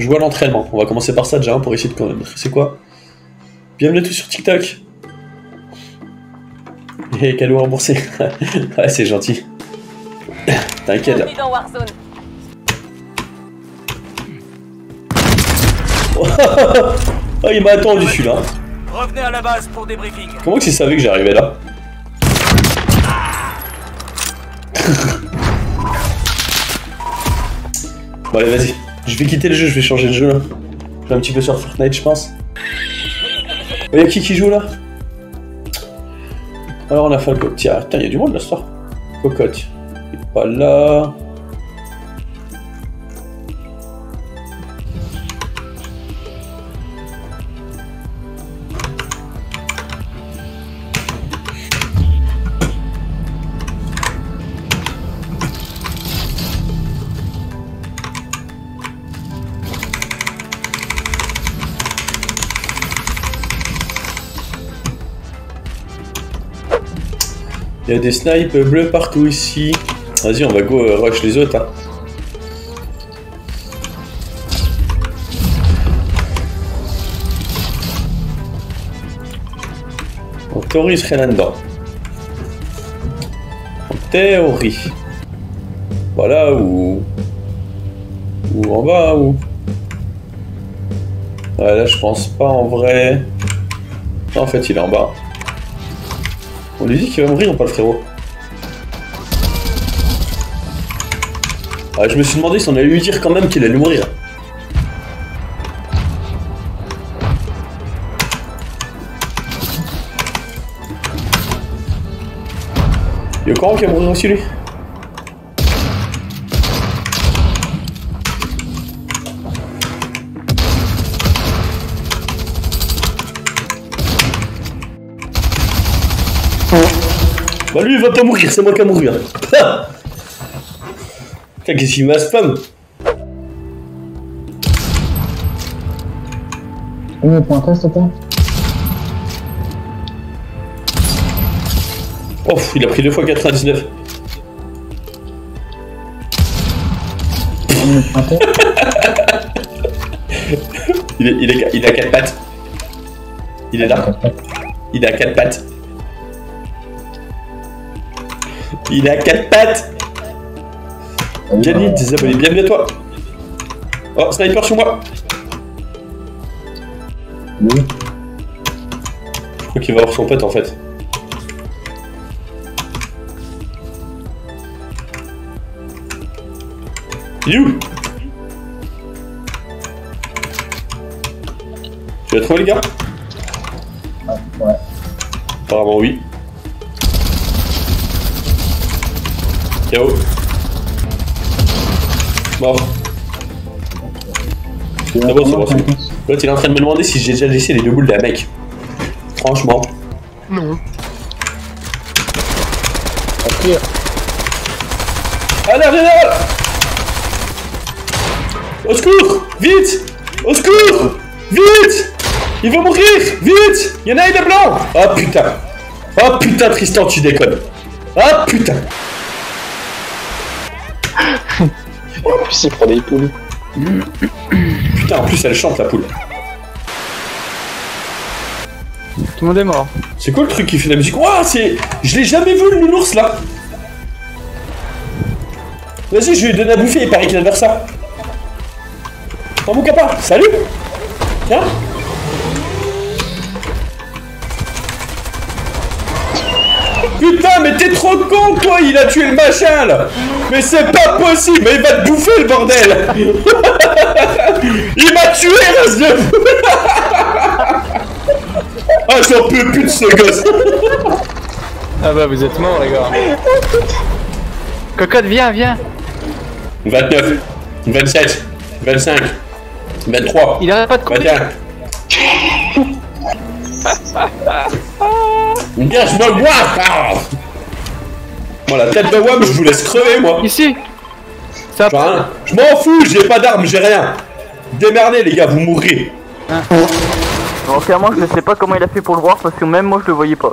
Jouer à l'entraînement. On va commencer par ça déjà pour essayer de quand même maîtriser quoi. Bienvenue à tous sur TikTok. Et cadeau remboursé. Ouais, c'est gentil. T'inquiète. Oh, il m'a attendu celui-là. Revenez à la base pour débriefing. Comment que tu savais que j'arrivais là? Bon allez vas-y, je vais quitter le jeu, je vais changer de jeu là. Je vais un petit peu sur Fortnite je pense. Oh, y'a qui joue là? Alors on a fait le coq. Tiens, y'a du monde là ce soir. Cocotte, il est pas là. Il y a des snipes bleus partout ici. Vas-y, on va go rush les autres. Hein. En théorie, je serais là-dedans. En théorie. Voilà, ou en bas, ou... Ouais, là, je pense pas en vrai. Non, en fait, il est en bas. On lui dit qu'il va mourir ou pas le frérot? Ah, je me suis demandé si on allait lui dire quand même qu'il allait mourir. Il est au courant qu'il va mourir aussi lui? Bah lui il va pas mourir, c'est moi qui a mourir. Putain qu'est-ce qu'il m'a spam. Oui mais pour un test pas. Oh il a pris 2 fois 99. Il a 4 pattes. Il est là. Il a 4 pattes. Il est à 4 pattes. Bienvenue, désabonné, bienvenue à toi. Oh, sniper sur moi. Oui. Je crois qu'il va avoir son pote en fait. Il est où? Tu l'as trouvé le gars? Ah, ouais. Apparemment oui. Yo. Mort. C'est bon, c'est bon. L'autre il est en train de me demander si j'ai déjà laissé les 2 boules de la mec. Franchement. Non. Ok. Ah là, là, là. Au secours. Vite. Au secours. Vite. Il va mourir. Vite. Il y en a un, il est blanc. Oh putain. Oh putain Tristan, tu déconnes. Oh putain. En plus il prend des poules. Putain en plus elle chante la poule. Tout le monde est mort. C'est quoi le truc qui fait la musique? Ouah c'est... Je l'ai jamais vu le nounours là. Vas-y je vais lui donner à bouffer, il paraît qu'il adore ça. Prends mon capa. Salut. Tiens. Putain mais t'es trop con toi, il a tué le machin là. Mais c'est pas possible, mais il va te bouffer le bordel. Il m'a tué reste de... Ah j'en peux plus de ce gosse. Ah bah vous êtes morts les gars. Cocotte viens, viens. 29, 27, 25, 23, il arrête pas de courir. 21. Dégage moi WAM. Moi la tête de WAM je vous laisse crever moi. Ici ça enfin, je m'en fous, j'ai pas d'armes, j'ai rien. Démerdez les gars, vous mourrez. Bon clairement je ne sais pas comment il a fait pour le voir parce que même moi je le voyais pas.